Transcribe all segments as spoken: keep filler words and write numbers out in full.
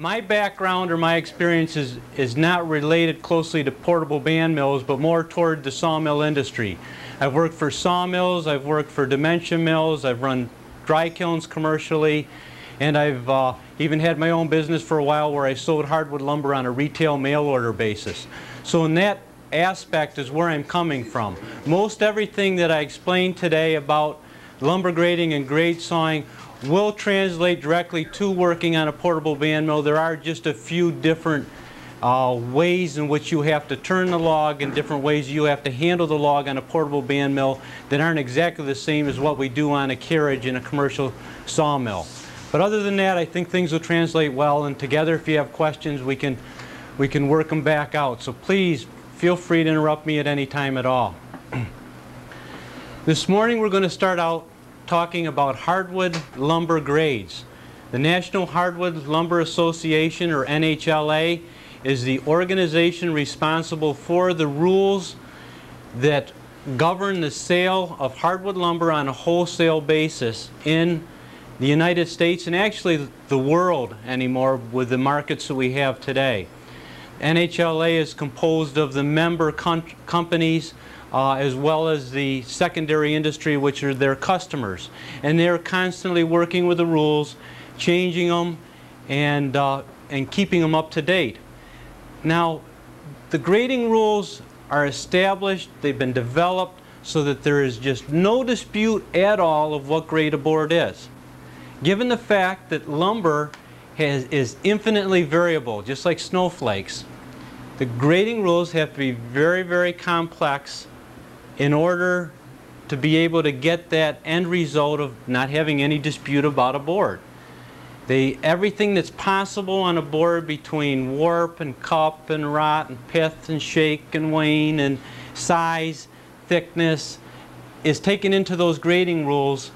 My background or my experience is, is not related closely to portable band mills, but more toward the sawmill industry. I've worked for sawmills, I've worked for dimension mills, I've run dry kilns commercially, and I've uh, even had my own business for a while where I sold hardwood lumber on a retail mail order basis. So in that aspect is where I'm coming from. Most everything that I explained today about lumber grading and grade sawing will translate directly to working on a portable band mill. There are just a few different uh, ways in which you have to turn the log and different ways you have to handle the log on a portable band mill that aren't exactly the same as what we do on a carriage in a commercial sawmill. But other than that, I think things will translate well, and together if you have questions we can we can work them back out. So please feel free to interrupt me at any time at all. This morning we're going to start out talking about hardwood lumber grades. The National Hardwood Lumber Association, or N H L A, is the organization responsible for the rules that govern the sale of hardwood lumber on a wholesale basis in the United States and actually the world anymore with the markets that we have today. N H L A is composed of the member companies Uh, as well as the secondary industry, which are their customers, and they're constantly working with the rules, changing them, and uh, and keeping them up to date. Now, the grading rules are established; they've been developed so that there is just no dispute at all of what grade a board is. Given the fact that lumber has, is infinitely variable, just like snowflakes, the grading rules have to be very, very complex in order to be able to get that end result of not having any dispute about a board. They, everything that's possible on a board between warp and cup and rot and pith and shake and wane and size, thickness, is taken into those grading rules,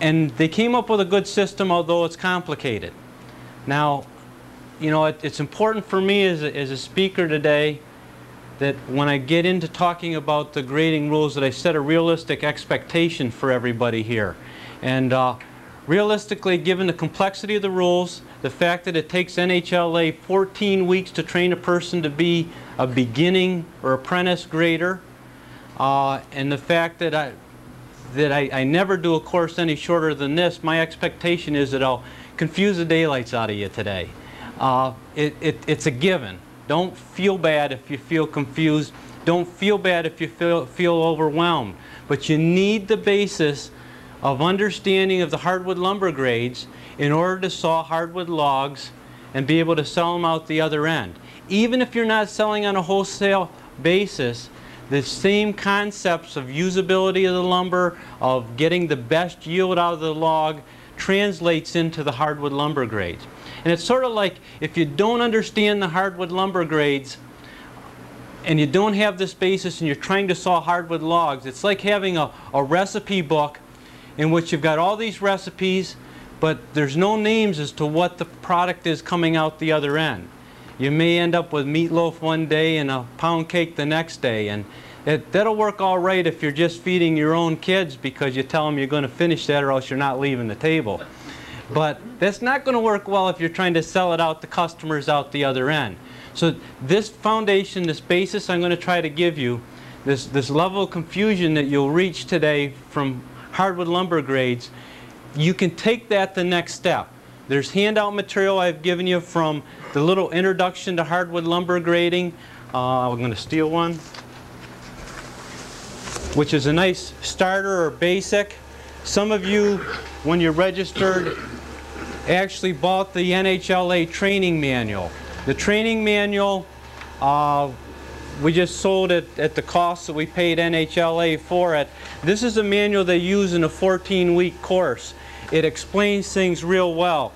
and they came up with a good system, although it's complicated. Now, you know, it, it's important for me as a, as a speaker today that when I get into talking about the grading rules that I set a realistic expectation for everybody here. And uh, realistically, given the complexity of the rules, the fact that it takes N H L A fourteen weeks to train a person to be a beginning or apprentice grader, uh, and the fact that, I, that I, I never do a course any shorter than this, my expectation is that I'll confuse the daylights out of you today. Uh, it, it, it's a given. Don't feel bad if you feel confused. Don't feel bad if you feel, feel overwhelmed. But you need the basis of understanding of the hardwood lumber grades in order to saw hardwood logs and be able to sell them out the other end. Even if you're not selling on a wholesale basis, the same concepts of usability of the lumber, of getting the best yield out of the log, translates into the hardwood lumber grades. And it's sort of like if you don't understand the hardwood lumber grades and you don't have this basis and you're trying to saw hardwood logs, it's like having a, a recipe book in which you've got all these recipes, but there's no names as to what the product is coming out the other end. You may end up with meatloaf one day and a pound cake the next day, and it, that'll work all right if you're just feeding your own kids because you tell them you're going to finish that or else you're not leaving the table. But that's not going to work well if you're trying to sell it out to customers out the other end. So this foundation, this basis I'm going to try to give you, this, this level of confusion that you'll reach today from hardwood lumber grades, you can take that the next step. There's handout material I've given you from the little introduction to hardwood lumber grading. Uh, I'm going to steal one, which is a nice starter or basic. Some of you, when you registered, actually bought the N H L A training manual. The training manual uh, we just sold it at the cost that we paid N H L A for it. This is a manual they use in a fourteen week course. It explains things real well.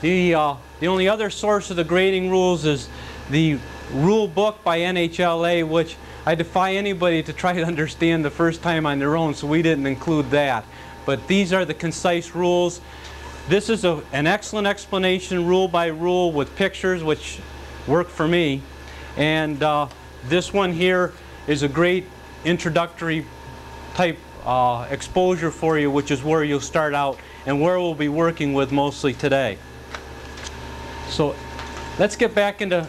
The, uh, the only other source of the grading rules is the rule book by N H L A, which I defy anybody to try to understand the first time on their own, so we didn't include that. But these are the concise rules. This is a, an excellent explanation rule by rule with pictures, which work for me. And uh, this one here is a great introductory type uh, exposure for you, which is where you'll start out and where we'll be working with mostly today. So let's get back into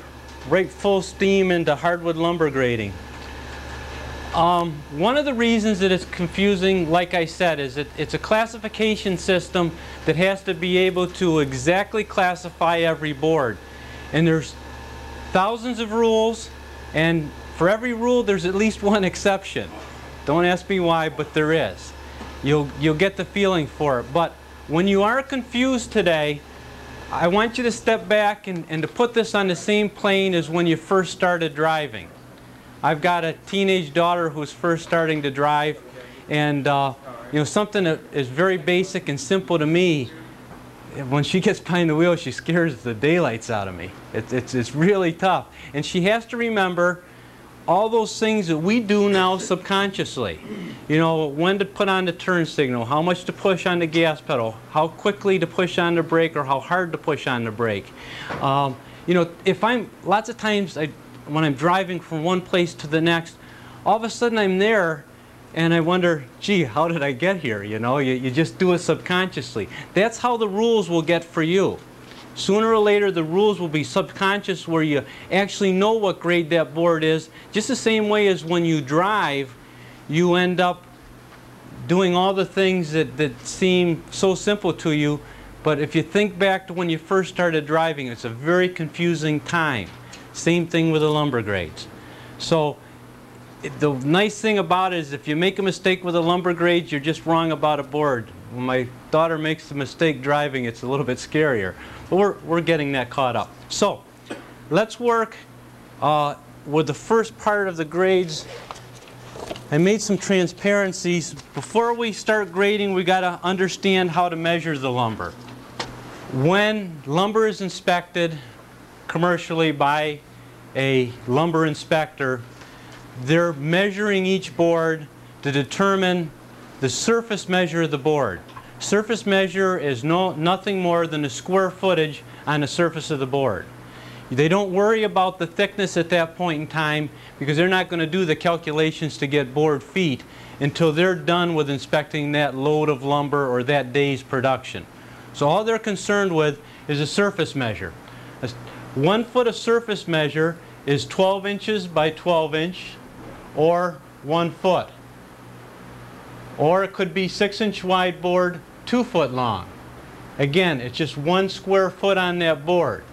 right full steam into hardwood lumber grading. Um, one of the reasons that it's confusing, like I said, is that it's a classification system that has to be able to exactly classify every board. And there's thousands of rules, and for every rule there's at least one exception. Don't ask me why, but there is. You'll, you'll get the feeling for it. But when you are confused today, I want you to step back and, and to put this on the same plane as when you first started driving. I've got a teenage daughter who's first starting to drive, and uh, you know, something that is very basic and simple to me, when she gets behind the wheel, she scares the daylights out of me. It's, it's, it's really tough. And she has to remember all those things that we do now subconsciously. You know, when to put on the turn signal, how much to push on the gas pedal, how quickly to push on the brake, or how hard to push on the brake. Um, you know, if I'm, lots of times, I, when I'm driving from one place to the next, all of a sudden I'm there and I wonder, gee, how did I get here? You know, you, you just do it subconsciously. That's how the rules will get for you. Sooner or later the rules will be subconscious, where you actually know what grade that board is, just the same way as when you drive, you end up doing all the things that, that seem so simple to you. But if you think back to when you first started driving, it's a very confusing time. Same thing with the lumber grades. So it, the nice thing about it is, if you make a mistake with the lumber grades, you're just wrong about a board. When my daughter makes the mistake driving, it's a little bit scarier. But we're, we're getting that caught up. So let's work uh, with the first part of the grades. I made some transparencies. Before we start grading, we got to understand how to measure the lumber. When lumber is inspected commercially by a lumber inspector, they're measuring each board to determine the surface measure of the board. Surface measure is no, nothing more than the square footage on the surface of the board. They don't worry about the thickness at that point in time, because they're not going to do the calculations to get board feet until they're done with inspecting that load of lumber or that day's production. So all they're concerned with is a surface measure. A, One foot of surface measure is twelve inches by twelve inch, or one foot. Or it could be six inch wide board, two foot long. Again, it's just one square foot on that board.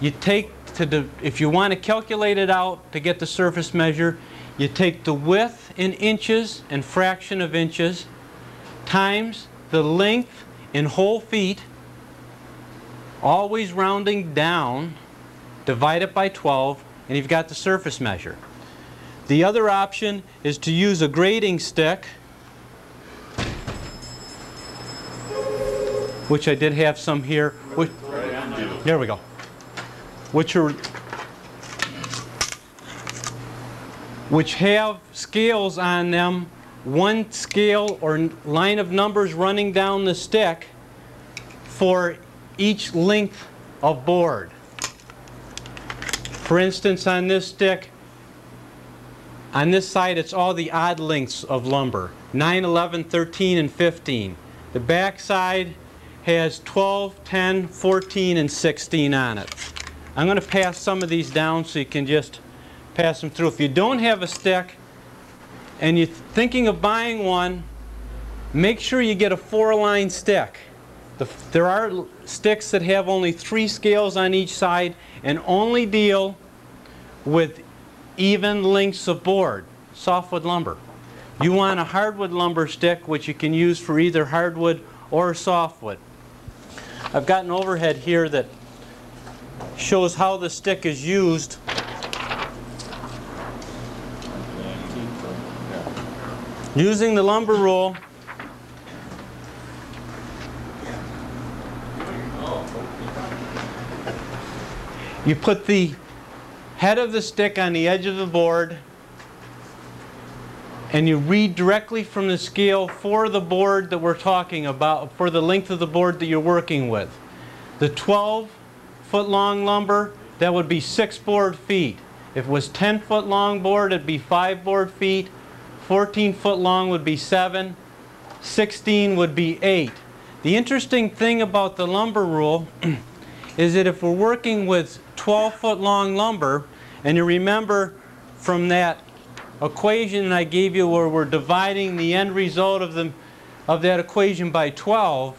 You take, to the, if you want to calculate it out to get the surface measure, you take the width in inches and fraction of inches times the length in whole feet, always rounding down, divide it by twelve, and you've got the surface measure. The other option is to use a grading stick, which I did have some here. Which, there we go. Which are, which have scales on them, one scale or line of numbers running down the stick for each length of board. For instance, on this stick, on this side, it's all the odd lengths of lumber, nine, eleven, thirteen, and fifteen. The back side has twelve, ten, fourteen, and sixteen on it. I'm going to pass some of these down so you can just pass them through. If you don't have a stick and you're thinking of buying one, make sure you get a four-line stick. The, there are sticks that have only three scales on each side and only deal with even lengths of board, softwood lumber. You want a hardwood lumber stick, which you can use for either hardwood or softwood. I've got an overhead here that shows how the stick is used. Using the lumber rule, you put the head of the stick on the edge of the board, and you read directly from the scale for the board that we're talking about, for the length of the board that you're working with. The twelve foot long lumber, that would be six board feet. If it was ten foot long board, it'd be five board feet. fourteen foot long would be seven. sixteen would be eight. The interesting thing about the lumber rule is that if we're working with twelve foot long lumber, and you remember from that equation I gave you where we're dividing the end result of, the, of that equation by twelve,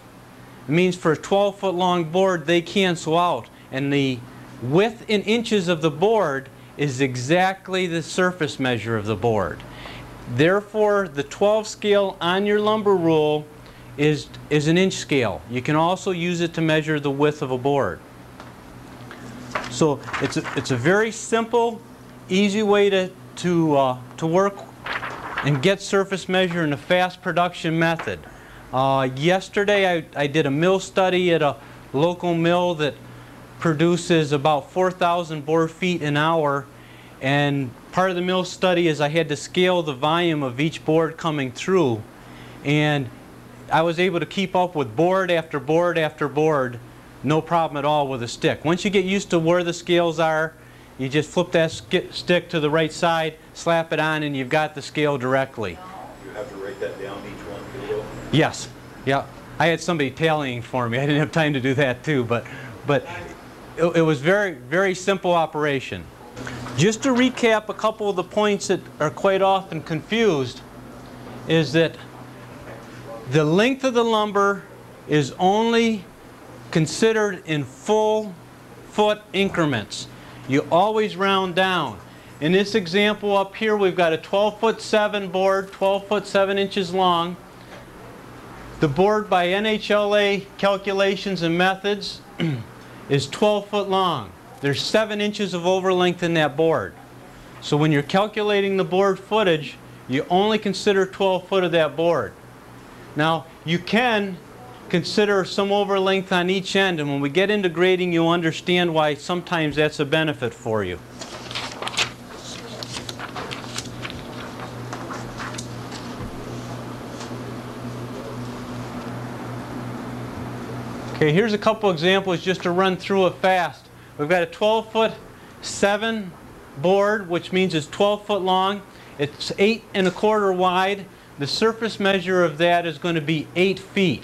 it means for a twelve foot long board they cancel out, and the width in inches of the board is exactly the surface measure of the board. Therefore, the twelve scale on your lumber rule is, is an inch scale. You can also use it to measure the width of a board. So it's a, it's a very simple, easy way to, to, uh, to work and get surface measure in the F A S production method. Uh, yesterday I, I did a mill study at a local mill that produces about four thousand board feet an hour, and part of the mill study is I had to scale the volume of each board coming through, and I was able to keep up with board after board after board, no problem at all with a stick. Once you get used to where the scales are, you just flip that stick to the right side, slap it on, and you've got the scale directly. You have to write that down, each one, below? Yes. Yeah. I had somebody tallying for me. I didn't have time to do that too, but but. It, it was very, very simple operation. Just to recap a couple of the points that are quite often confused is that the length of the lumber is only considered in full foot increments. You always round down. In this example up here, we've got a twelve foot seven board, twelve foot seven inches long. The board by N H L A calculations and methods is twelve foot long. There's seven inches of overlength in that board. So when you're calculating the board footage, you only consider twelve foot of that board. Now, you can consider some overlength on each end, and when we get into grading, you'll understand why sometimes that's a benefit for you. Okay, here's a couple examples just to run through it fast. We've got a twelve foot seven board, which means it's twelve foot long. It's eight and a quarter wide. The surface measure of that is going to be eight feet.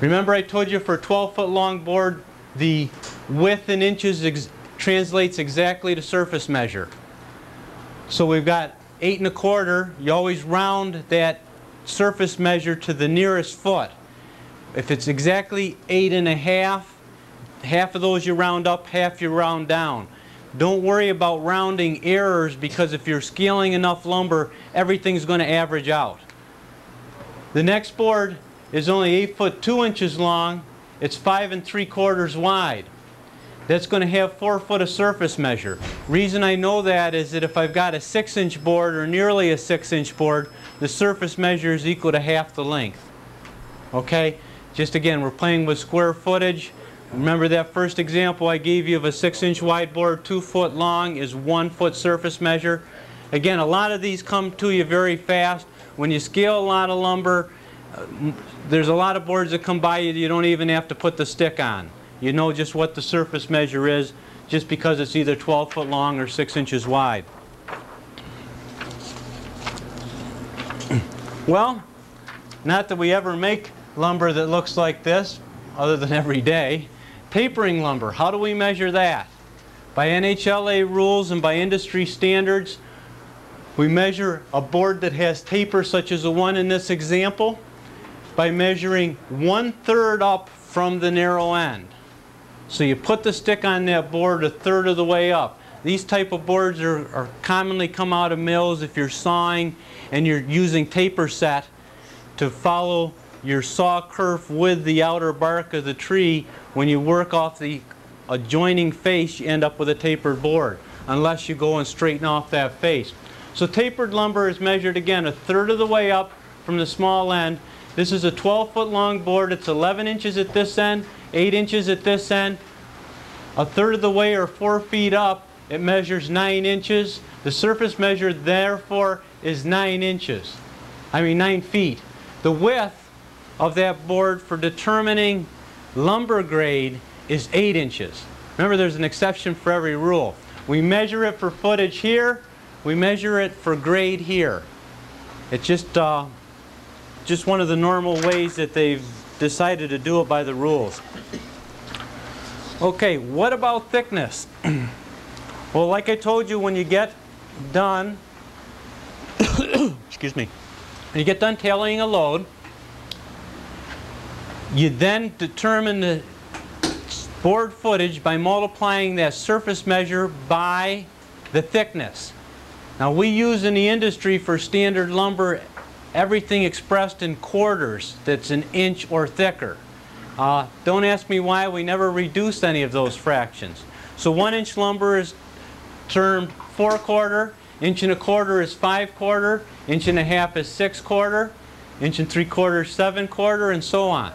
Remember I told you for a twelve foot long board, the width in inches ex translates exactly to surface measure. So we've got eight and a quarter. You always round that surface measure to the nearest foot. If it's exactly eight and a half, half of those you round up, half you round down. Don't worry about rounding errors, because if you're scaling enough lumber, everything's going to average out. The next board is only eight foot two inches long. It's five and three quarters wide. That's going to have four foot of surface measure. Reason I know that is that if I've got a six inch board or nearly a six inch board, the surface measure is equal to half the length. Okay? Just again, we're playing with square footage. Remember that first example I gave you of a six inch wide board, two foot long is one foot surface measure. Again, a lot of these come to you very fast. When you scale a lot of lumber, uh, there's a lot of boards that come by you that you don't even have to put the stick on. You know just what the surface measure is just because it's either twelve foot long or six inches wide. Well, not that we ever make lumber that looks like this, other than every day. Papering lumber, how do we measure that? By N H L A rules and by industry standards, we measure a board that has taper, such as the one in this example, by measuring one third up from the narrow end. So you put the stick on that board a third of the way up. These type of boards are, are commonly come out of mills if you're sawing and you're using taper set to follow your saw kerf with the outer bark of the tree. When you work off the adjoining face, you end up with a tapered board, unless you go and straighten off that face. So tapered lumber is measured again a third of the way up from the small end. This is a twelve foot long board. It's eleven inches at this end, eight inches at this end. A third of the way, or four feet up, it measures nine inches. The surface measure therefore is nine inches. I mean nine feet. The width of that board for determining lumber grade is eight inches. Remember, there's an exception for every rule. We measure it for footage here. We measure it for grade here. It's just, uh, just one of the normal ways that they've decided to do it by the rules. Okay, what about thickness? Well, like I told you, when you get done, excuse me, when you get done tallying a load, you then determine the board footage by multiplying that surface measure by the thickness. Now, we use in the industry for standard lumber everything expressed in quarters that's an inch or thicker. Uh, don't ask me why we never reduced any of those fractions. So one inch lumber is termed four quarter, inch and a quarter is five quarter, inch and a half is six quarter, inch and three quarter is seven quarter, and so on.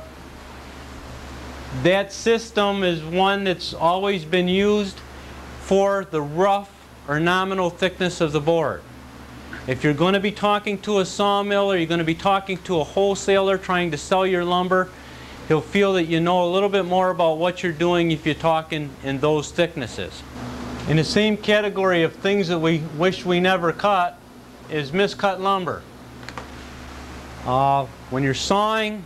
That system is one that's always been used for the rough or nominal thickness of the board. If you're going to be talking to a sawmill or you're going to be talking to a wholesaler trying to sell your lumber, he'll feel that you know a little bit more about what you're doing if you're talking in those thicknesses. In the same category of things that we wish we never cut is miscut lumber. Uh, when you're sawing,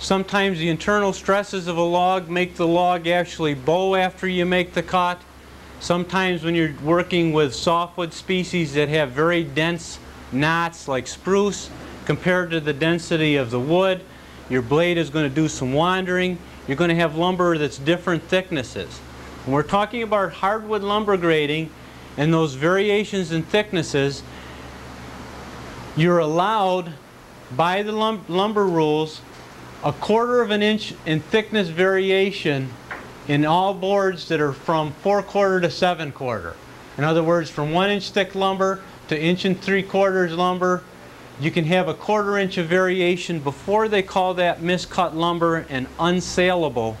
sometimes the internal stresses of a log make the log actually bow after you make the cut. Sometimes when you're working with softwood species that have very dense knots like spruce, compared to the density of the wood, your blade is going to do some wandering. You're going to have lumber that's different thicknesses. When we're talking about hardwood lumber grading and those variations in thicknesses, you're allowed by the lum lumber rules a quarter of an inch in thickness variation in all boards that are from four quarter to seven quarter. In other words, from one inch thick lumber to inch and three quarters lumber, you can have a quarter inch of variation before they call that miscut lumber and unsaleable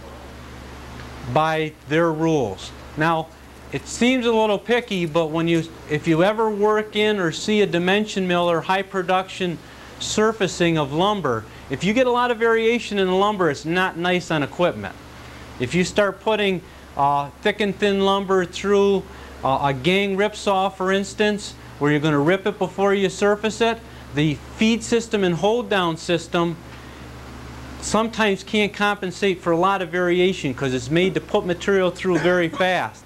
by their rules. Now, it seems a little picky, but when you, if you ever work in or see a dimension mill or high production surfacing of lumber, if you get a lot of variation in the lumber, it's not nice on equipment. If you start putting uh, thick and thin lumber through uh, a gang rip saw, for instance, where you're going to rip it before you surface it, the feed system and hold down system sometimes can't compensate for a lot of variation because it's made to put material through very fast.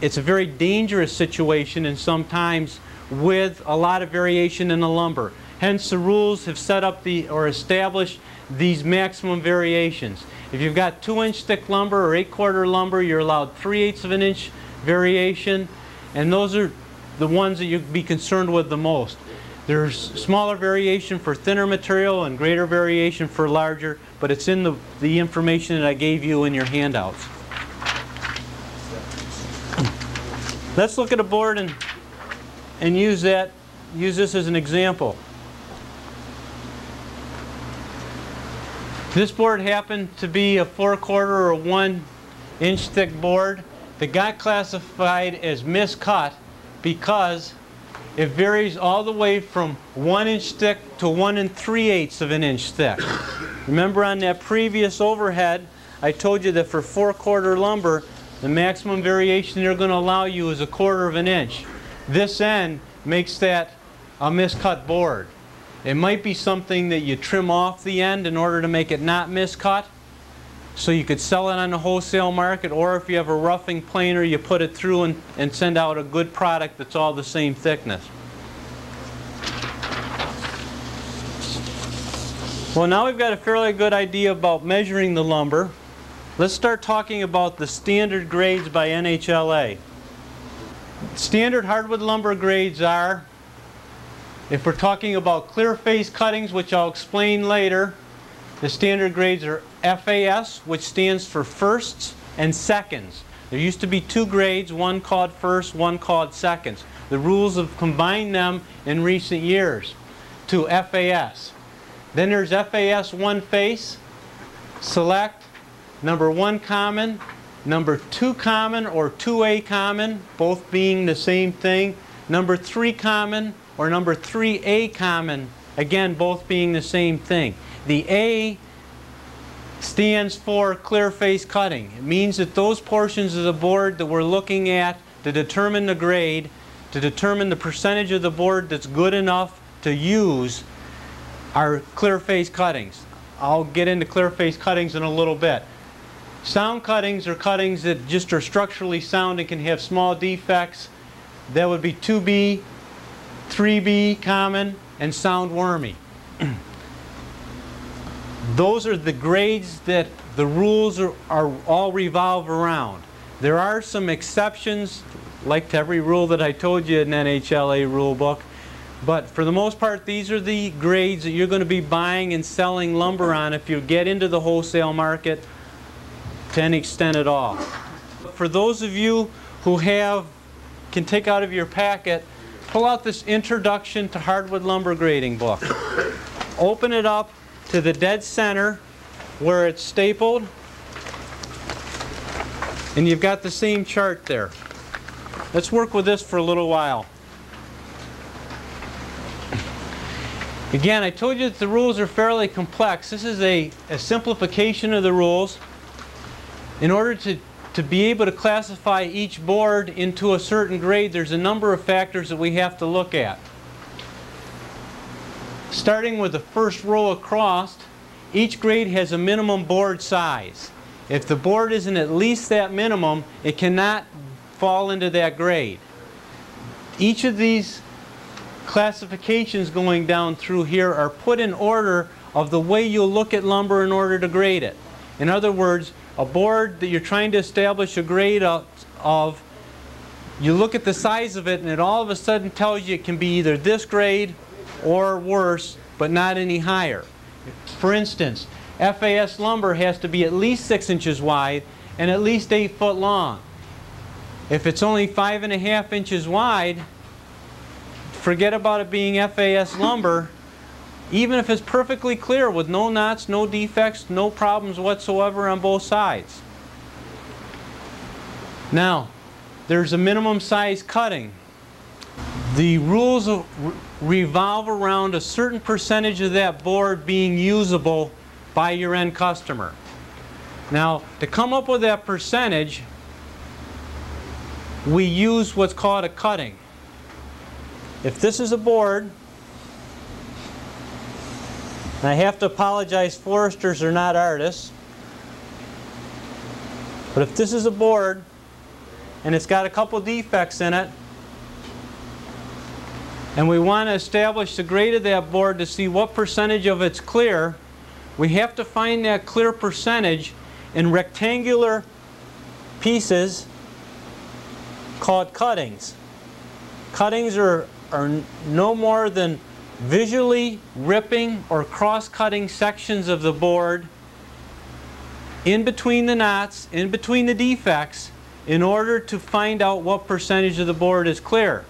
It's a very dangerous situation, and sometimes with a lot of variation in the lumber. Hence, the rules have set up the or established these maximum variations. If you've got two inch thick lumber or eight quarter lumber, you're allowed three eighths of an inch variation, and those are the ones that you'd be concerned with the most. There's smaller variation for thinner material and greater variation for larger, but it's in the, the information that I gave you in your handouts. Let's look at a board and, and use, that, use this as an example. This board happened to be a four quarter or one inch thick board that got classified as miscut because it varies all the way from one inch thick to one and three eighths of an inch thick. Remember on that previous overhead, I told you that for four quarter lumber, the maximum variation they're going to allow you is a quarter of an inch. This end makes that a miscut board. It might be something that you trim off the end in order to make it not miscut, so you could sell it on the wholesale market, or if you have a roughing planer, you put it through and, and send out a good product that's all the same thickness. Well, now we've got a fairly good idea about measuring the lumber. Let's start talking about the standard grades by N H L A. Standard hardwood lumber grades are, if we're talking about clear face cuttings, which I'll explain later, the standard grades are F A S, which stands for firsts and seconds. There used to be two grades, one called first, one called seconds. The rules have combined them in recent years to F A S. Then there's F A S one face, select, number one common, number two common or two A common, both being the same thing, number three common or number three A common, again both being the same thing. The A stands for clear face cutting. It means that those portions of the board that we're looking at to determine the grade, to determine the percentage of the board that's good enough to use, are clear face cuttings. I'll get into clear face cuttings in a little bit. Sound cuttings are cuttings that just are structurally sound and can have small defects. That would be two B, three B common, and sound wormy. Those are the grades that the rules are, are all revolve around. There are some exceptions, like to every rule that I told you in N H L A rule book, but for the most part, these are the grades that you're going to be buying and selling lumber on if you get into the wholesale market to any extent at all. For those of you who have, can take out of your packet, pull out this Introduction to Hardwood Lumber Grading book. Open it up to the dead center where it's stapled, and you've got the same chart there. Let's work with this for a little while. Again, I told you that the rules are fairly complex. This is a, a simplification of the rules. In order to, to be able to classify each board into a certain grade, there's a number of factors that we have to look at. Starting with the first row across, each grade has a minimum board size. If the board isn't at least that minimum, it cannot fall into that grade. Each of these classifications going down through here are put in order of the way you'll look at lumber in order to grade it. In other words, a board that you're trying to establish a grade of, you look at the size of it and it all of a sudden tells you it can be either this grade or worse, but not any higher. For instance, F A S lumber has to be at least six inches wide and at least eight foot long. If it's only five and a half inches wide, forget about it being F A S lumber. Even if it's perfectly clear with no knots, no defects, no problems whatsoever on both sides. Now, there's a minimum size cutting. The rules revolve around a certain percentage of that board being usable by your end customer. Now, to come up with that percentage, we use what's called a cutting. If this is a board, and I have to apologize, foresters are not artists, but if this is a board and it's got a couple defects in it, and we want to establish the grade of that board to see what percentage of it's clear, we have to find that clear percentage in rectangular pieces called cuttings. Cuttings are, are no more than visually ripping or cross-cutting sections of the board in between the knots, in between the defects, in order to find out what percentage of the board is clear.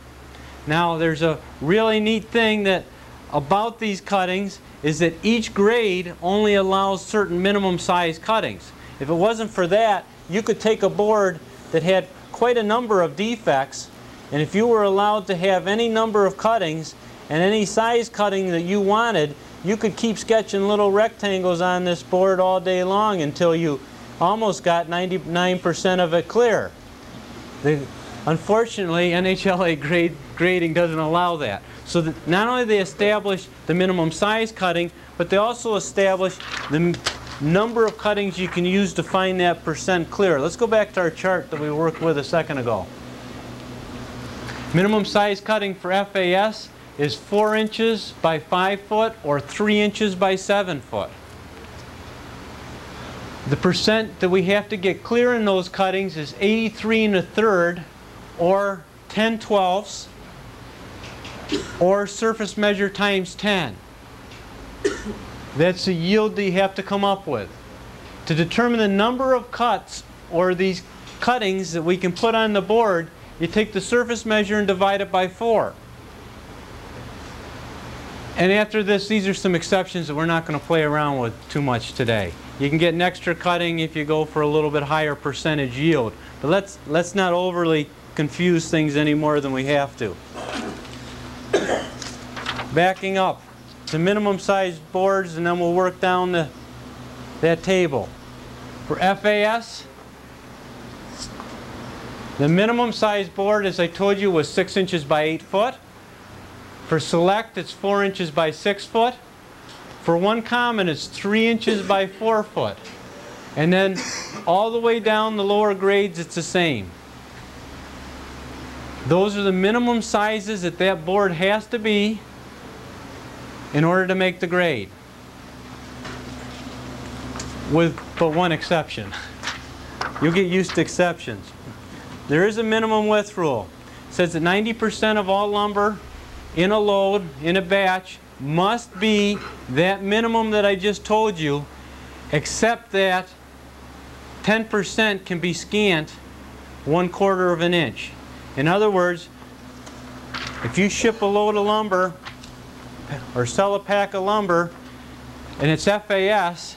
Now, there's a really neat thing that about these cuttings is that each grade only allows certain minimum size cuttings. If it wasn't for that, you could take a board that had quite a number of defects, and if you were allowed to have any number of cuttings and any size cutting that you wanted, you could keep sketching little rectangles on this board all day long until you almost got ninety-nine percent of it clear. The, Unfortunately, N H L A grade, grading doesn't allow that. So that not only they establish the minimum size cutting, but they also establish the number of cuttings you can use to find that percent clear. Let's go back to our chart that we worked with a second ago. Minimum size cutting for F A S is four inches by five foot or three inches by seven foot. The percent that we have to get clear in those cuttings is eighty-three and a third. Or ten twelfths, or surface measure times ten. That's the yield that you have to come up with. To determine the number of cuts or these cuttings that we can put on the board, you take the surface measure and divide it by four. And after this, these are some exceptions that we're not going to play around with too much today. You can get an extra cutting if you go for a little bit higher percentage yield. But let's, let's not overly confuse things any more than we have to. Backing up to minimum size boards, and then we'll work down the, that table. For F A S, the minimum size board, as I told you, was six inches by eight foot. For Select, it's four inches by six foot. For one common, it's three inches by four foot. And then all the way down the lower grades, it's the same. Those are the minimum sizes that that board has to be in order to make the grade, with but one exception. You'll get used to exceptions. There is a minimum width rule. It says that ninety percent of all lumber in a load, in a batch, must be that minimum that I just told you, except that ten percent can be scant one quarter of an inch. In other words, if you ship a load of lumber or sell a pack of lumber and it's F A S,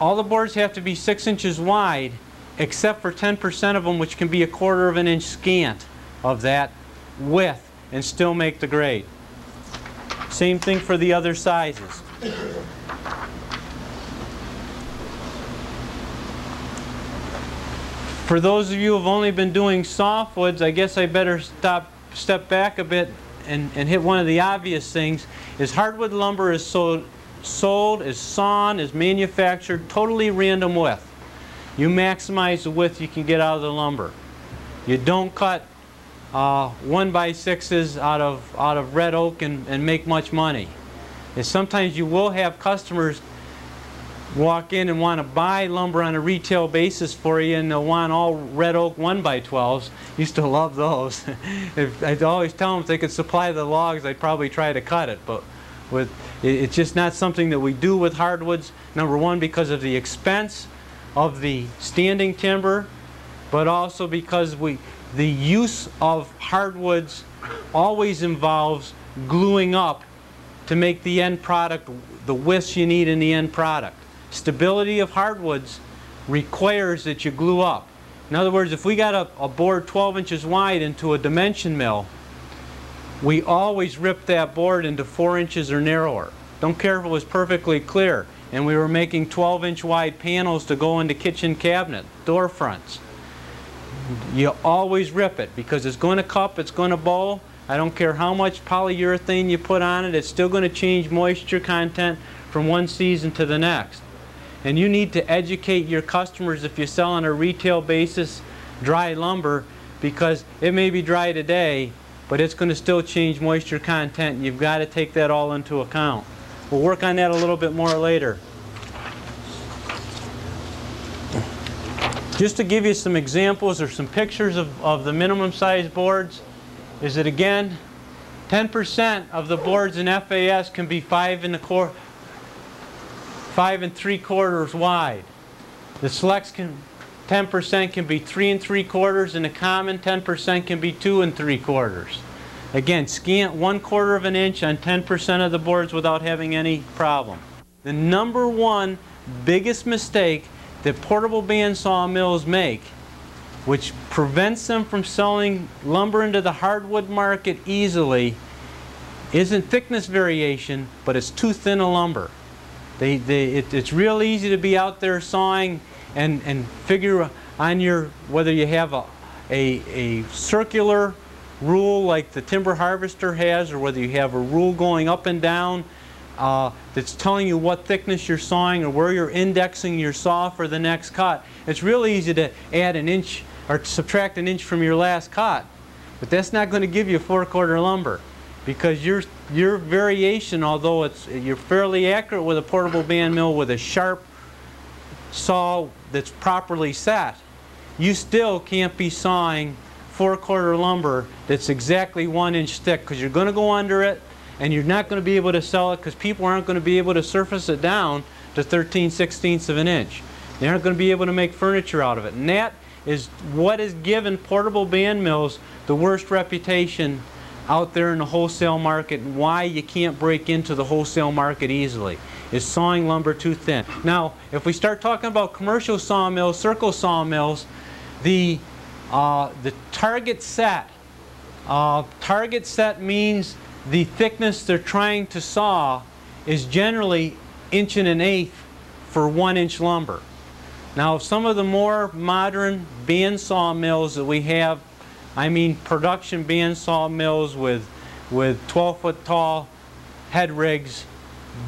all the boards have to be six inches wide except for ten percent of them, which can be a quarter of an inch scant of that width and still make the grade. Same thing for the other sizes. For those of you who have only been doing softwoods, I guess I better stop, step back a bit and, and hit one of the obvious things, is hardwood lumber is sold, sold, is sawn, is manufactured, totally random width. You maximize the width you can get out of the lumber. You don't cut uh, one by sixes out of, out of red oak and, and make much money. And sometimes you will have customers walk in and want to buy lumber on a retail basis for you, and they'll want all red oak one by twelves. Used to love those. If, I'd always tell them if they could supply the logs, I'd probably try to cut it. But with, it, it's just not something that we do with hardwoods, number one, because of the expense of the standing timber, but also because we, the use of hardwoods always involves gluing up to make the end product the widths you need in the end product. Stability of hardwoods requires that you glue up. In other words, if we got a, a board twelve inches wide into a dimension mill, we always rip that board into four inches or narrower. Don't care if it was perfectly clear. And we were making twelve inch wide panels to go into kitchen cabinet, door fronts. You always rip it because it's going to cup, it's going to bowl. I don't care how much polyurethane you put on it, it's still going to change moisture content from one season to the next. And you need to educate your customers if you sell on a retail basis dry lumber, because it may be dry today, but it's going to still change moisture content. You've got to take that all into account. We'll work on that a little bit more later. Just to give you some examples or some pictures of, of the minimum size boards, is that again, ten percent of the boards in F A S can be five and a quarter, five and three quarters wide. The selects can, ten percent can be three and three quarters, and the common ten percent can be two and three quarters. Again, scant one quarter of an inch on ten percent of the boards without having any problem. The number one biggest mistake that portable bandsaw mills make, which prevents them from selling lumber into the hardwood market easily, isn't thickness variation, but it's too thin a lumber. They, they, it, it's real easy to be out there sawing and, and figure on your, whether you have a, a, a circular rule like the timber harvester has, or whether you have a rule going up and down uh, that's telling you what thickness you're sawing or where you're indexing your saw for the next cut. It's really easy to add an inch or subtract an inch from your last cut, but that's not going to give you four quarter lumber, because your, your variation, although it's, you're fairly accurate with a portable band mill with a sharp saw that's properly set, you still can't be sawing four quarter lumber that's exactly one inch thick, because you're going to go under it and you're not going to be able to sell it, because people aren't going to be able to surface it down to thirteen sixteenths of an inch. They aren't going to be able to make furniture out of it. And that is what has given portable band mills the worst reputation out there in the wholesale market, and why you can't break into the wholesale market easily, is sawing lumber too thin. Now, if we start talking about commercial sawmills, circle sawmills, the Uh, the target set. Uh, target set means the thickness they're trying to saw is generally inch and an eighth for one inch lumber. Now, some of the more modern bandsaw mills that we have, I mean production bandsaw mills with, with twelve foot tall head rigs,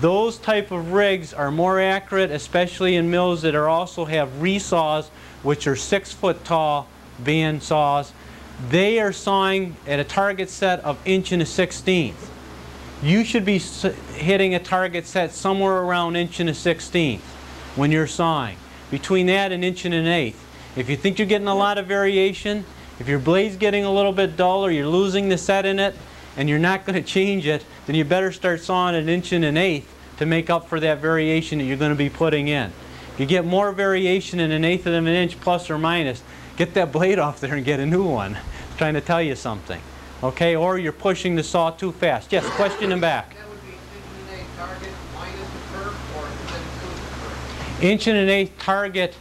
Those type of rigs are more accurate, especially in mills that are also have resaws, which are six foot tall band saws. They are sawing at a target set of inch and a sixteenth. You should be hitting a target set somewhere around inch and a sixteenth when you're sawing. Between that and inch and an eighth. If you think you're getting a lot of variation, if your blade's getting a little bit duller, you're losing the set in it, and you're not going to change it, then you better start sawing an inch and an eighth to make up for that variation that you're going to be putting in. If you get more variation in an eighth of an inch plus or minus, get that blade off there and get a new one. I'm trying to tell you something. Okay, or you're pushing the saw too fast. Yes, question in back. That would be inch and an eighth target minus the curve, or does that include the curve? Inch and an eighth target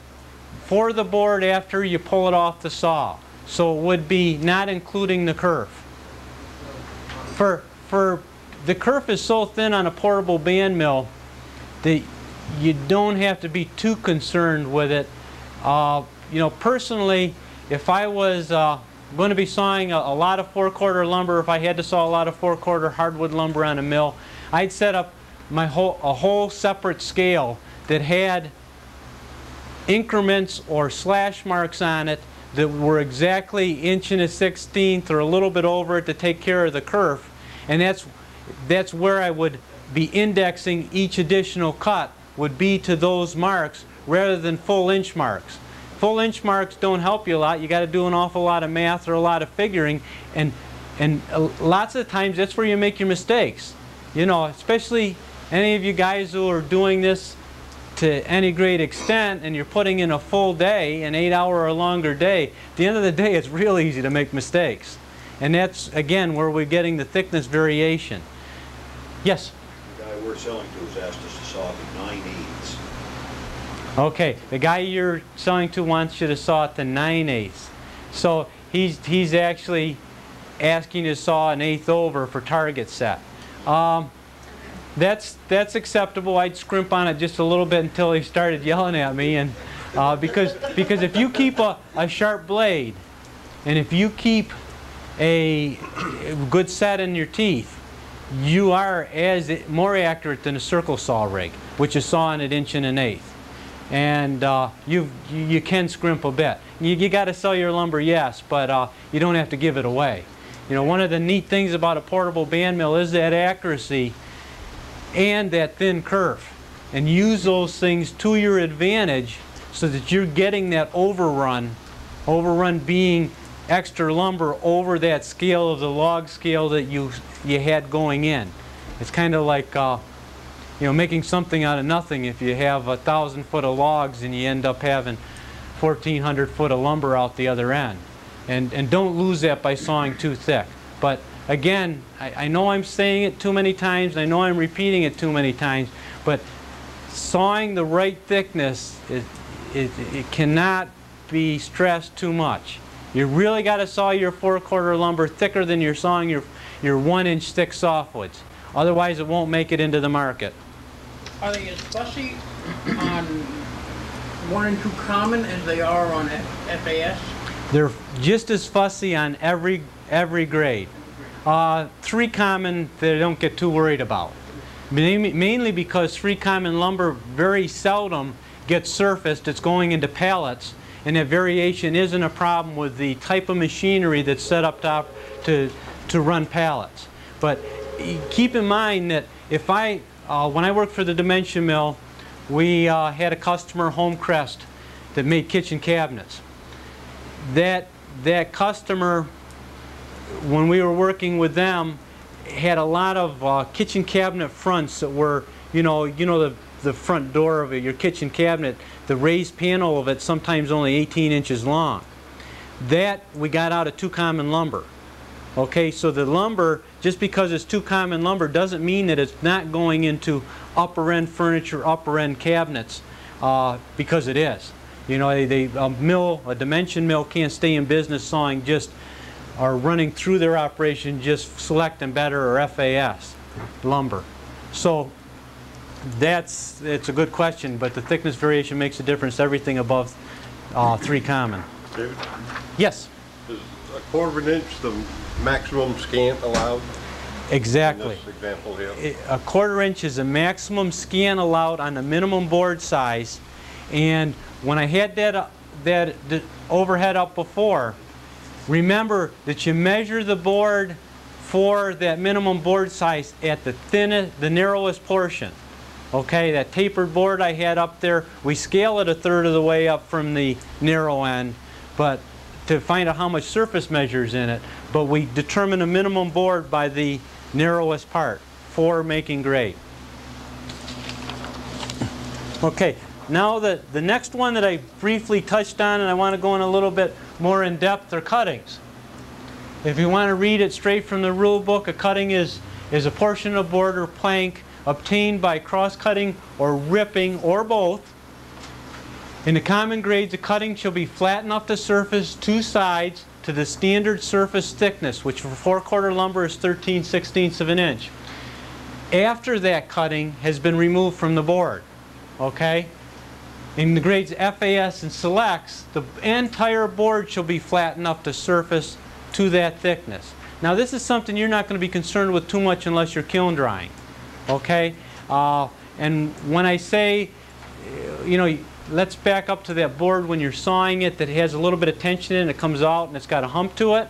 for the board after you pull it off the saw. So it would be not including the curve. For, for the kerf is so thin on a portable band mill that you don't have to be too concerned with it. Uh, you know, personally, if I was uh, going to be sawing a, a lot of four-quarter lumber, if I had to saw a lot of four-quarter hardwood lumber on a mill, I'd set up my whole, a whole separate scale that had increments or slash marks on it that were exactly inch and a sixteenth or a little bit over it to take care of the kerf, and that's that's where I would be indexing each additional cut would be to those marks rather than full inch marks. Full inch marks don't help you a lot. You got to do an awful lot of math or a lot of figuring, and and lots of times that's where you make your mistakes. You know, especially any of you guys who are doing this to any great extent, and you're putting in a full day, an eight hour or longer day, at the end of the day it's real easy to make mistakes. And that's, again, where we're getting the thickness variation. Yes? The guy we're selling to has asked us to saw to nine eighths. Okay, the guy you're selling to wants you to saw to nine eighths. So he's, he's actually asking you to saw an eighth over for target set. Um, That's, that's acceptable. I'd scrimp on it just a little bit until he started yelling at me. And, uh, because, because if you keep a, a sharp blade, and if you keep a good set in your teeth, you are as more accurate than a circle saw rig, which is sawing at inch and an eighth. And uh, you you can scrimp a bit. You, you got to sell your lumber, yes, but uh, you don't have to give it away. You know, one of the neat things about a portable band mill is that accuracy and that thin kerf, and use those things to your advantage so that you're getting that overrun, overrun being extra lumber over that scale of the log scale that you you had going in. It's kind of like uh, you know, making something out of nothing. If you have a thousand foot of logs and you end up having fourteen hundred foot of lumber out the other end, and and don't lose that by sawing too thick. But again, I, I know I'm saying it too many times, and I know I'm repeating it too many times, but sawing the right thickness, it, it, it cannot be stressed too much. You really got to saw your four-quarter lumber thicker than you're sawing your, your one-inch thick softwoods. Otherwise, it won't make it into the market. Are they especially on one and two common as they are on F A S? They're just as fussy on every, every grade. Uh, three common they don't get too worried about, mainly because three common lumber very seldom gets surfaced. It's going into pallets, and that variation isn't a problem with the type of machinery that's set up to, to, to run pallets. But keep in mind that if I, uh, when I worked for the Dimension Mill, we uh, had a customer, Homecrest, that made kitchen cabinets. That, that customer, when we were working with them, had a lot of uh, kitchen cabinet fronts that were, you know, you know the, the front door of your kitchen cabinet, the raised panel of it sometimes only eighteen inches long. That we got out of two common lumber. Okay, so the lumber, just because it's two common lumber doesn't mean that it's not going into upper end furniture, upper end cabinets, uh, because it is. You know, they, they, a mill, a dimension mill can't stay in business sawing just are running through their operation just Select and Better or F A S lumber. So that's, it's a good question, but the thickness variation makes a difference, everything above uh, three common. David? Yes? Is a quarter of an inch the maximum scant allowed? Exactly. In this example here. A quarter inch is a maximum scan allowed on the minimum board size, and when I had that uh, that the overhead up before, remember that you measure the board for that minimum board size at the thinnest, the narrowest portion. Okay, that tapered board I had up there, we scale it a third of the way up from the narrow end, but to find out how much surface measures in it, but we determine a minimum board by the narrowest part for making grade. Okay, now the, the next one that I briefly touched on, and I want to go in a little bit more in depth, are cuttings. If you want to read it straight from the rule book, a cutting is, is a portion of board or plank obtained by cross-cutting or ripping or both. In the common grades, the cutting shall be flattened off the surface, two sides, to the standard surface thickness, which for four-quarter lumber is thirteen sixteenths of an inch. After that cutting has been removed from the board, okay? In the grades F A S and selects, the entire board shall be flattened off the surface to that thickness. Now this is something you're not going to be concerned with too much unless you're kiln drying, okay? Uh, and when I say, you know, let's back up to that board when you're sawing it that has a little bit of tension in it, it comes out and it's got a hump to it.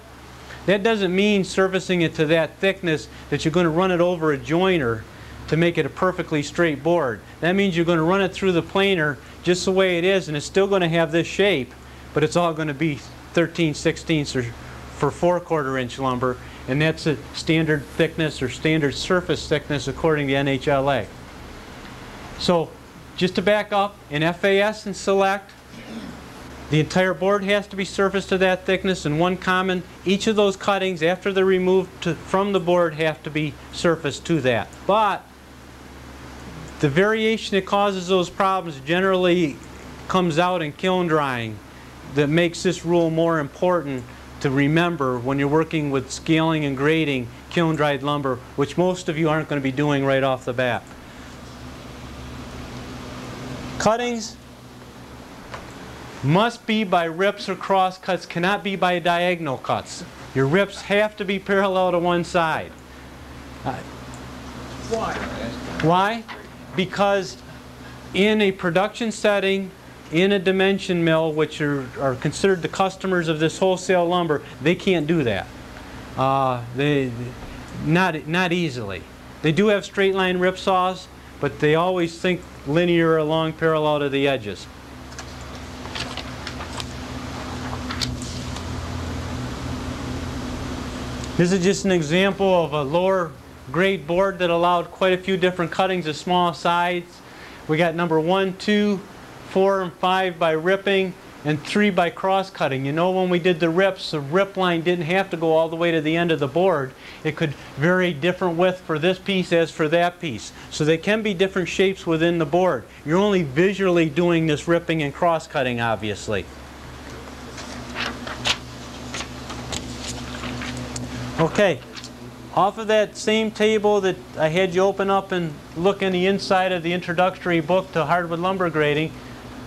That doesn't mean surfacing it to that thickness that you're going to run it over a joiner to make it a perfectly straight board. That means you're going to run it through the planer just the way it is, and it's still going to have this shape, but it's all going to be thirteen sixteenths or for four quarter inch lumber, and that's a standard thickness or standard surface thickness according to N H L A. So just to back up, in F A S and select, the entire board has to be surfaced to that thickness, and one common, each of those cuttings after they're removed to, from the board have to be surfaced to that. But the variation that causes those problems generally comes out in kiln drying that makes this rule more important to remember when you're working with scaling and grading kiln dried lumber, which most of you aren't going to be doing right off the bat. Cuttings must be by rips or cross cuts, cannot be by diagonal cuts. Your rips have to be parallel to one side. Uh, Why? Why? Because in a production setting, in a dimension mill, which are, are considered the customers of this wholesale lumber, they can't do that. Uh, they, not, not easily. They do have straight line rip saws, but they always think linear along parallel to the edges. This is just an example of a lower grade board that allowed quite a few different cuttings of small sides. We got number one, two, four, and five by ripping, and three by cross-cutting. You know, when we did the rips, the rip line didn't have to go all the way to the end of the board. It could vary different width for this piece as for that piece. So they can be different shapes within the board. You're only visually doing this ripping and cross-cutting, obviously. Okay, off of that same table that I had you open up and look in the inside of the introductory book to hardwood lumber grading,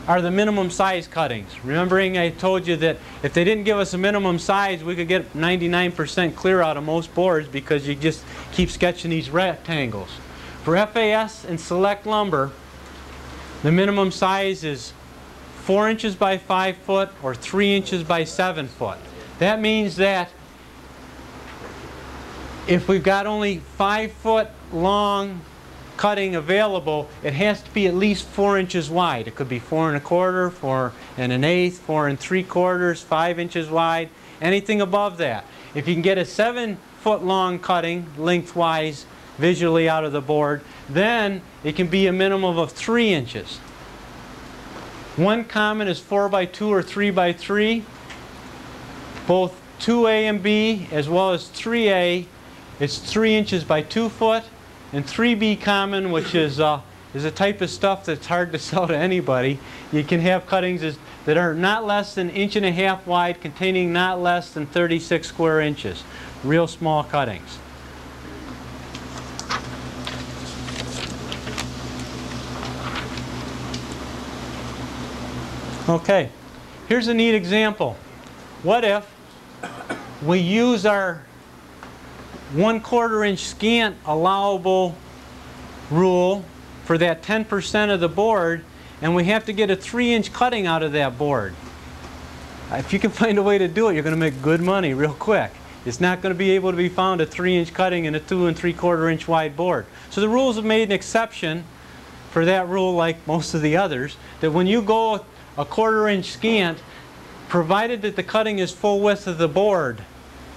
are the minimum size cuttings. Remembering I told you that if they didn't give us a minimum size, we could get ninety-nine percent clear out of most boards because you just keep sketching these rectangles. For F A S and select lumber, the minimum size is four inches by five foot or three inches by seven foot. That means that if we've got only five foot long cutting available, it has to be at least four inches wide. It could be four and a quarter, four and an eighth, four and three quarters, five inches wide, anything above that. If you can get a seven foot long cutting lengthwise visually out of the board, then it can be a minimum of three inches. One common is four by two or three by three. Both two A and B as well as three A is three inches by two foot. And three B common, which is, uh, is a type of stuff that's hard to sell to anybody. You can have cuttings as, that are not less than an inch and a half wide, containing not less than thirty-six square inches. Real small cuttings. Okay, here's a neat example. What if we use our one quarter inch scant allowable rule for that ten percent of the board, and we have to get a three inch cutting out of that board. If you can find a way to do it, you're going to make good money real quick. It's not going to be able to be found a three inch cutting in a two and three quarter inch wide board. So the rules have made an exception for that rule, like most of the others, that when you go a quarter inch scant, provided that the cutting is full width of the board,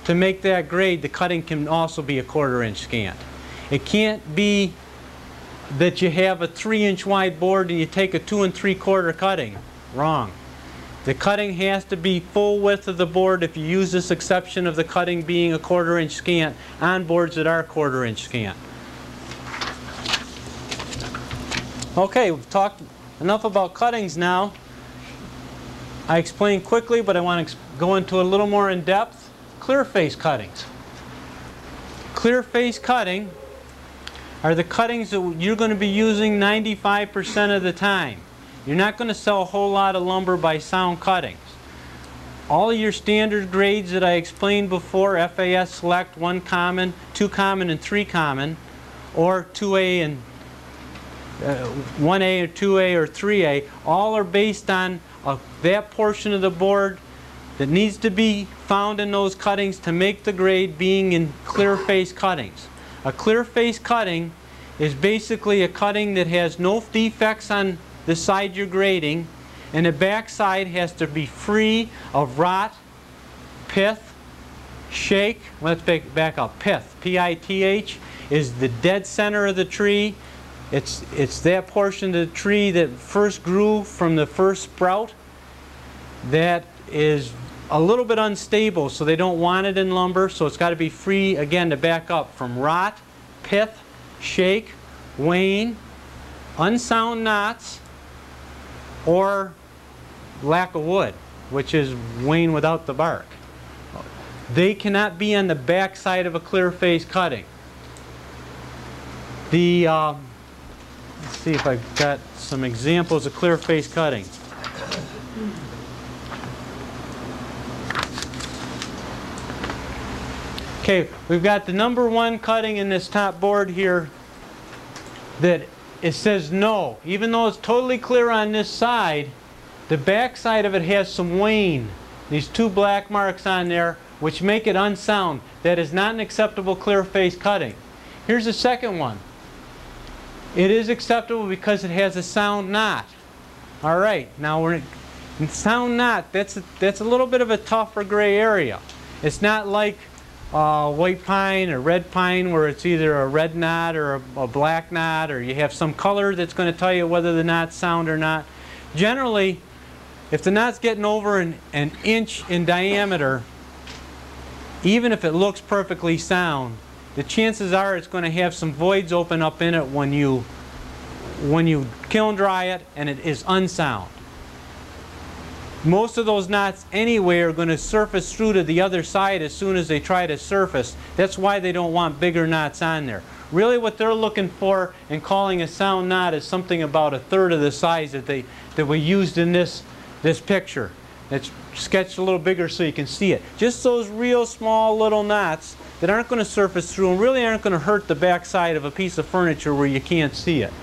to make that grade, the cutting can also be a quarter inch scant. It can't be that you have a three inch wide board and you take a two and three quarter cutting. Wrong. The cutting has to be full width of the board if you use this exception of the cutting being a quarter inch scant on boards that are quarter inch scant. Okay, we've talked enough about cuttings now. I explained quickly, but I want to go into a little more in depth. Clear face cuttings. Clear face cutting are the cuttings that you're going to be using ninety-five percent of the time. You're not going to sell a whole lot of lumber by sound cuttings. All of your standard grades that I explained before, F A S Select, one common, two common, and three common, or two A and uh, one A or two A or three A, all are based on uh, that portion of the board that needs to be found in those cuttings to make the grade being in clear face cuttings. A clear face cutting is basically a cutting that has no defects on the side you're grading, and the back side has to be free of rot, pith, shake. Let's back up. Pith, P I T H, is the dead center of the tree. It's, it's that portion of the tree that first grew from the first sprout that is a little bit unstable, so they don't want it in lumber, so it's got to be free, again, to back up from rot, pith, shake, wane, unsound knots, or lack of wood, which is wane without the bark. They cannot be on the back side of a clear face cutting. The um, let's see if I've got some examples of clear face cutting. Okay, we've got the number one cutting in this top board here that it says no. Even though it's totally clear on this side, the back side of it has some wane, these two black marks on there, which make it unsound. That is not an acceptable clear face cutting. Here's the second one. It is acceptable because it has a sound knot. All right, now we're in sound knot. That's a, that's a little bit of a tougher gray area. It's not like Uh, white pine or red pine where it's either a red knot or a, a black knot, or you have some color that's going to tell you whether the knot's sound or not. Generally, if the knot's getting over an, an inch in diameter, even if it looks perfectly sound, the chances are it's going to have some voids open up in it when you when you kiln dry it, and it is unsound. Most of those knots anyway are going to surface through to the other side as soon as they try to surface. That's why they don't want bigger knots on there. Really what they're looking for and calling a sound knot is something about a third of the size that they that we used in this this picture. It's sketched a little bigger so you can see it. Just those real small little knots that aren't going to surface through and really aren't going to hurt the back side of a piece of furniture where you can't see it.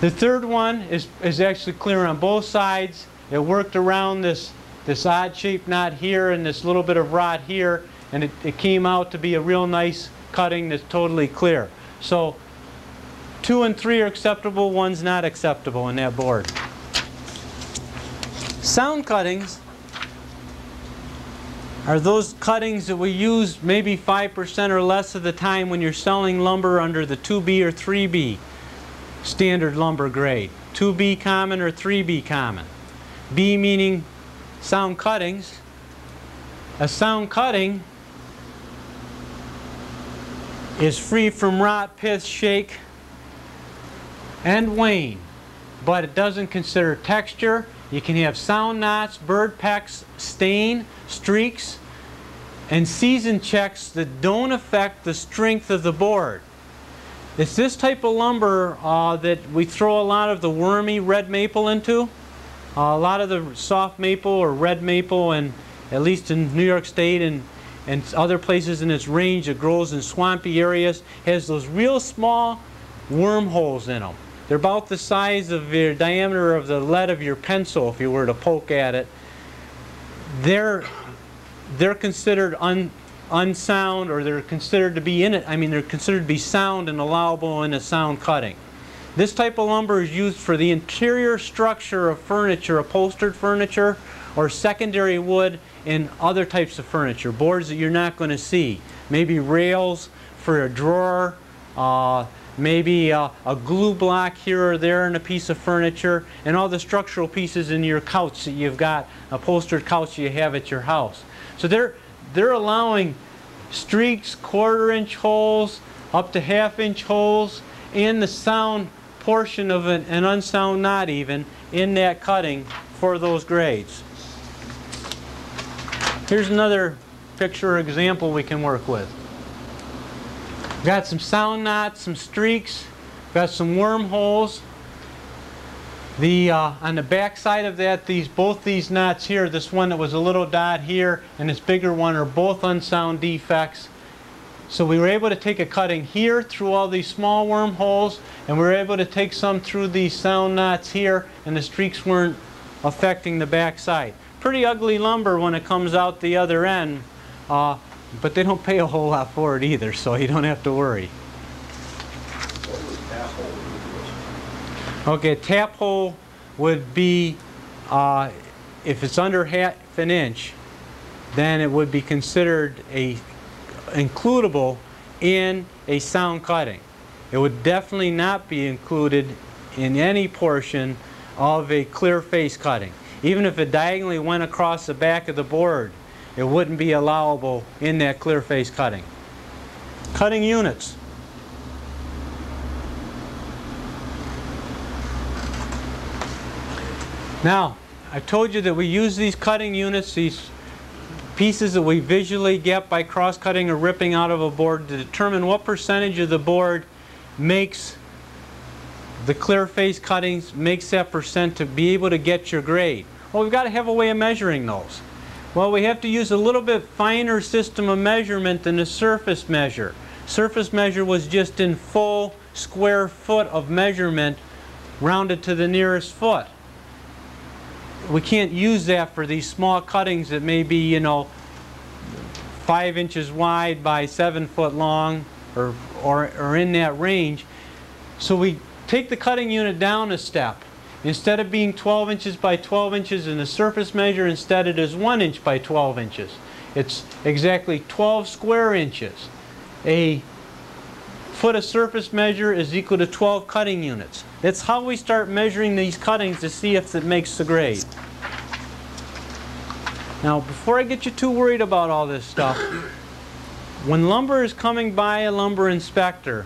The third one is, is actually clear on both sides. It worked around this, this odd shaped knot here and this little bit of rot here, and it, it came out to be a real nice cutting that's totally clear. So two and three are acceptable, one's not acceptable in that board. Sound cuttings are those cuttings that we use maybe five percent or less of the time when you're selling lumber under the two B or three B standard lumber grade. two B common or three B common. B meaning sound cuttings. A sound cutting is free from rot, pith, shake, and wane, but it doesn't consider texture. You can have sound knots, bird pecks, stain, streaks, and season checks that don't affect the strength of the board. It's this type of lumber uh, that we throw a lot of the wormy red maple into. Uh, a lot of the soft maple or red maple, and at least in New York State and, and other places in its range. It grows in swampy areas, has those real small wormholes in them. They're about the size of your diameter of the lead of your pencil if you were to poke at it. They're, they're considered un, unsound, or they're considered to be in it. I mean, they're considered to be sound and allowable in a sound cutting. This type of lumber is used for the interior structure of furniture, upholstered furniture, or secondary wood and other types of furniture, boards that you're not going to see. Maybe rails for a drawer, uh, maybe a, a glue block here or there in a piece of furniture, and all the structural pieces in your couch that you've got, upholstered couch you have at your house. So they're, they're allowing streaks, quarter inch holes, up to half inch holes, and the sound portion of an, an unsound knot even in that cutting for those grades. Here's another picture or example we can work with. We've got some sound knots, some streaks, we've got some wormholes. The, uh, on the back side of that, these, both these knots here, this one that was a little dot here and this bigger one, are both unsound defects. So we were able to take a cutting here through all these small wormholes, and we were able to take some through these sound knots here, and the streaks weren't affecting the back side. Pretty ugly lumber when it comes out the other end, uh, but they don't pay a whole lot for it either, so you don't have to worry. Okay, tap hole would be, uh, if it's under half an inch, then it would be considered a includable in a sound cutting. It would definitely not be included in any portion of a clear face cutting. Even if it diagonally went across the back of the board, it wouldn't be allowable in that clear face cutting. Cutting units. Now, I told you that we use these cutting units, these pieces that we visually get by cross-cutting or ripping out of a board, to determine what percentage of the board makes the clear face cuttings, makes that percent to be able to get your grade. Well, we've got to have a way of measuring those. Well, we have to use a little bit finer system of measurement than the surface measure. Surface measure was just in full square foot of measurement rounded to the nearest foot. We can't use that for these small cuttings that may be, you know, five inches wide by seven foot long, or, or, or in that range. So we take the cutting unit down a step. Instead of being twelve inches by twelve inches in the surface measure, instead it is one inch by twelve inches. It's exactly twelve square inches. A foot of surface measure is equal to twelve cutting units. That's how we start measuring these cuttings to see if it makes the grade. Now, before I get you too worried about all this stuff, when lumber is coming by a lumber inspector,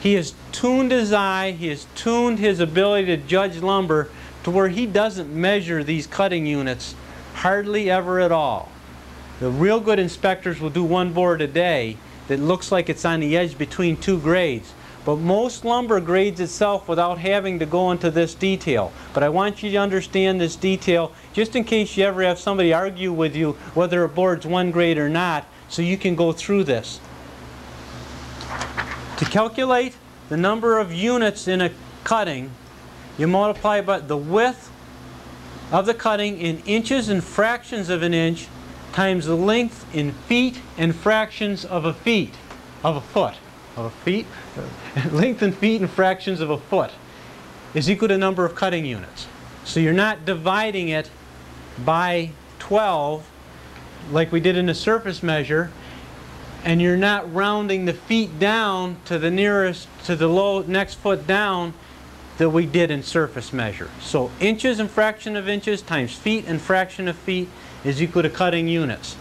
he has tuned his eye, he has tuned his ability to judge lumber to where he doesn't measure these cutting units hardly ever at all. The real good inspectors will do one board a day that looks like it's on the edge between two grades. But most lumber grades itself without having to go into this detail. But I want you to understand this detail just in case you ever have somebody argue with you whether a board's one grade or not, so you can go through this. To calculate the number of units in a cutting, you multiply by the width of the cutting in inches and fractions of an inch times the length in feet and fractions of a feet, of a foot, of a feet, length in feet and fractions of a foot is equal to the number of cutting units. So you're not dividing it by twelve like we did in the surface measure, and you're not rounding the feet down to the nearest, to the low next foot down that we did in surface measure. So inches and fraction of inches times feet and fraction of feet is equal to cutting units.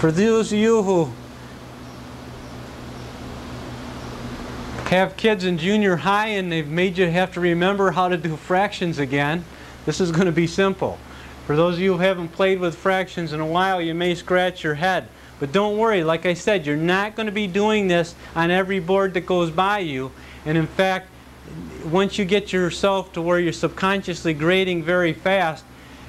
For those of you who have kids in junior high and they've made you have to remember how to do fractions again, this is going to be simple. For those of you who haven't played with fractions in a while, you may scratch your head. But don't worry, like I said, you're not going to be doing this on every board that goes by you. And in fact, once you get yourself to where you're subconsciously grading very fast,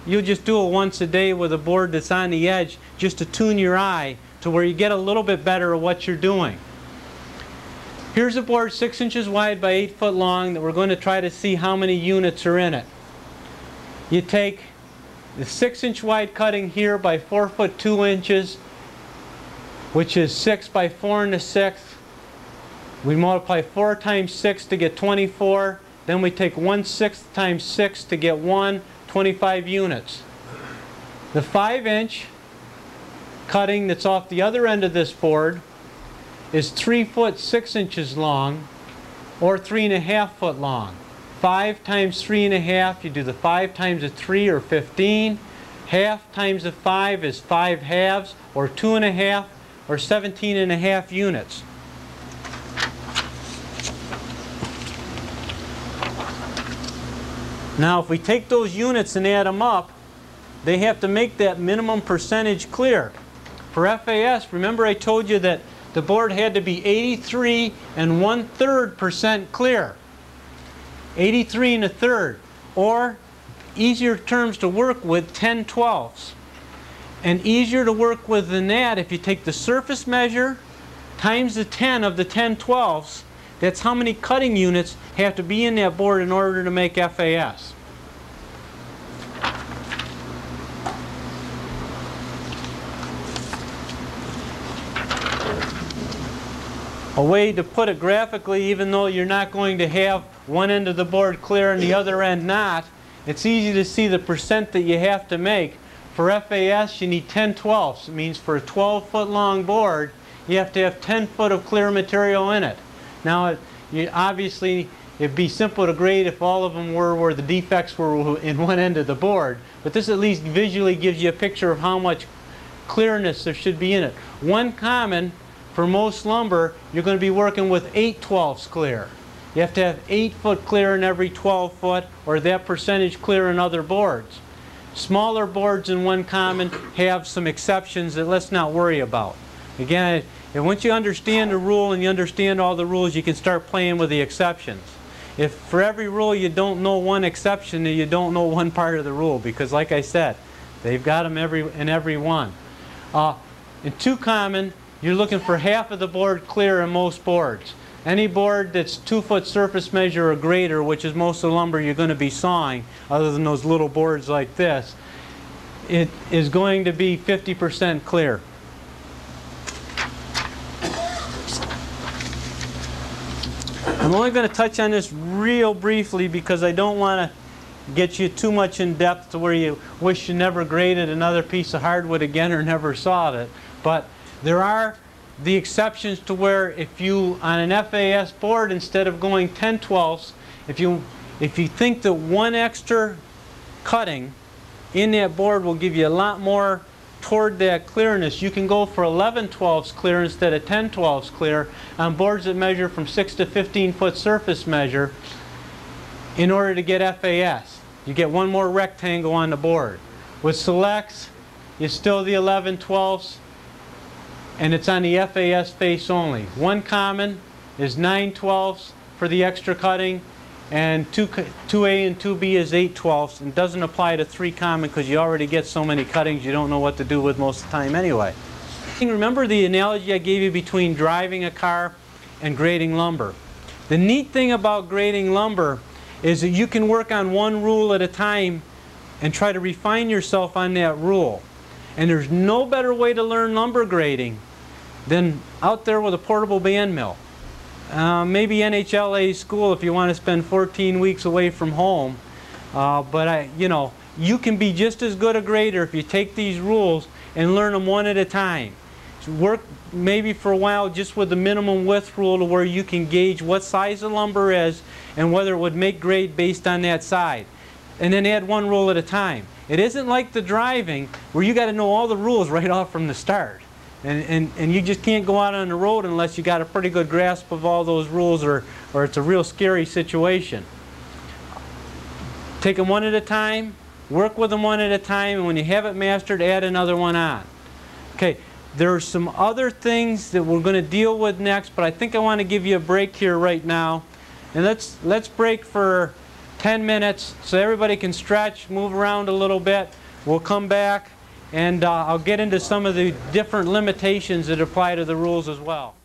you'll just do it once a day with a board that's on the edge just to tune your eye to where you get a little bit better at what you're doing. Here's a board six inches wide by eight foot long that we're going to try to see how many units are in it. You take the six inch wide cutting here by four foot two inches, which is six by four and a sixth. We multiply four times six to get twenty-four. Then we take one sixth times six to get one, twenty-five units. The five inch cutting that's off the other end of this board is three foot six inches long, or three and a half foot long. Five times three and a half, you do the five times a three, or fifteen. Half times a five is five halves, or two and a half, or seventeen and a half units. Now if we take those units and add them up, they have to make that minimum percentage clear. For F A S, remember I told you that the board had to be eighty-three and one-third percent clear. eighty-three and a third, or easier terms to work with, ten twelfths. And easier to work with than that, if you take the surface measure times the ten of the ten twelfths, that's how many cutting units have to be in that board in order to make F A S. A way to put it graphically, even though you're not going to have one end of the board clear and the other end not, it's easy to see the percent that you have to make. For F A S, you need ten twelfths. It means for a twelve foot long board, you have to have ten foot of clear material in it. Now, you, obviously, it'd be simple to grade if all of them were where the defects were in one end of the board, but this at least visually gives you a picture of how much clearness there should be in it. One common for most lumber, you're going to be working with eight twelfths clear. You have to have eight foot clear in every twelve foot, or that percentage clear in other boards. Smaller boards in one common have some exceptions that let's not worry about. Again, and once you understand the rule and you understand all the rules, you can start playing with the exceptions. If for every rule you don't know one exception, you don't know one part of the rule, because like I said, they've got them every, in every one. Uh, in two common, you're looking for half of the board clear in most boards. Any board that's two foot surface measure or greater, which is most of the lumber you're going to be sawing, other than those little boards like this, it is going to be fifty percent clear. I'm only going to touch on this real briefly because I don't want to get you too much in depth to where you wish you never graded another piece of hardwood again or never sawed it. But there are the exceptions to where if you, on an F A S board, instead of going ten twelfths, if you, if you think that one extra cutting in that board will give you a lot more toward that clearness, you can go for eleven twelfths clear instead of ten twelfths clear on boards that measure from six to fifteen foot surface measure in order to get F A S. You get one more rectangle on the board. With selects, it's still the eleven twelfths, and it's on the F A S face only. One common is nine twelfths for the extra cutting, and two, two A and two B is eight twelfths, and doesn't apply to three common because you already get so many cuttings you don't know what to do with most of the time anyway. Remember the analogy I gave you between driving a car and grading lumber. The neat thing about grading lumber is that you can work on one rule at a time and try to refine yourself on that rule. And there's no better way to learn lumber grading than out there with a portable band mill. Uh, maybe N H L A school if you want to spend fourteen weeks away from home, uh, but I, you know, you can be just as good a grader if you take these rules and learn them one at a time. So work maybe for a while just with the minimum width rule to where you can gauge what size the lumber is and whether it would make grade based on that side, and then add one rule at a time. It isn't like the driving where you got to know all the rules right off from the start. And, and, and you just can't go out on the road unless you got a pretty good grasp of all those rules, or, or it's a real scary situation. Take them one at a time, work with them one at a time, and when you have it mastered, add another one on. Okay, there are some other things that we're going to deal with next, but I think I want to give you a break here right now And let's, let's break for ten minutes so everybody can stretch, move around a little bit. We'll come back and uh, I'll get into some of the different limitations that apply to the rules as well.